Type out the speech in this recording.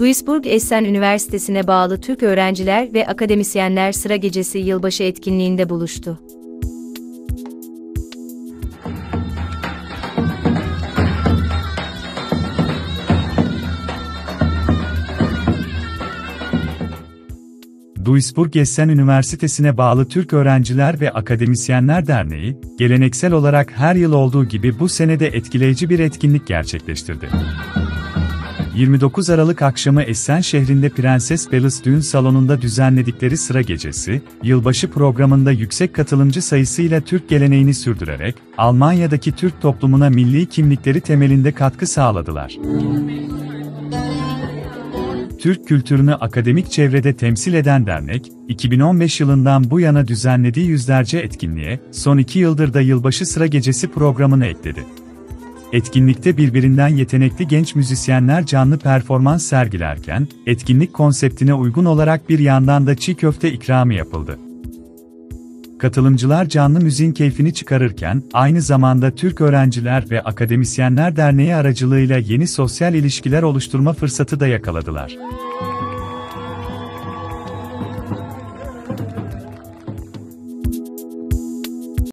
Duisburg-Essen Üniversitesi'ne bağlı Türk Öğrenciler ve Akademisyenler Sıra Gecesi yılbaşı etkinliğinde buluştu. Duisburg-Essen Üniversitesi'ne bağlı Türk Öğrenciler ve Akademisyenler Derneği, geleneksel olarak her yıl olduğu gibi bu sene de etkileyici bir etkinlik gerçekleştirdi. 29 Aralık akşamı Essen şehrinde Prenses Palace düğün salonunda düzenledikleri Sıra Gecesi, yılbaşı programında yüksek katılımcı sayısıyla Türk geleneğini sürdürerek, Almanya'daki Türk toplumuna milli kimlikleri temelinde katkı sağladılar. Türk kültürünü akademik çevrede temsil eden dernek, 2015 yılından bu yana düzenlediği yüzlerce etkinliğe, son 2 yıldır da Yılbaşı Sıra Gecesi programını ekledi. Etkinlikte birbirinden yetenekli genç müzisyenler canlı performans sergilerken, etkinlik konseptine uygun olarak bir yandan da çiğ köfte ikramı yapıldı. Katılımcılar canlı müziğin keyfini çıkarırken, aynı zamanda Türk Öğrenciler ve Akademisyenler Derneği aracılığıyla yeni sosyal ilişkiler oluşturma fırsatı da yakaladılar.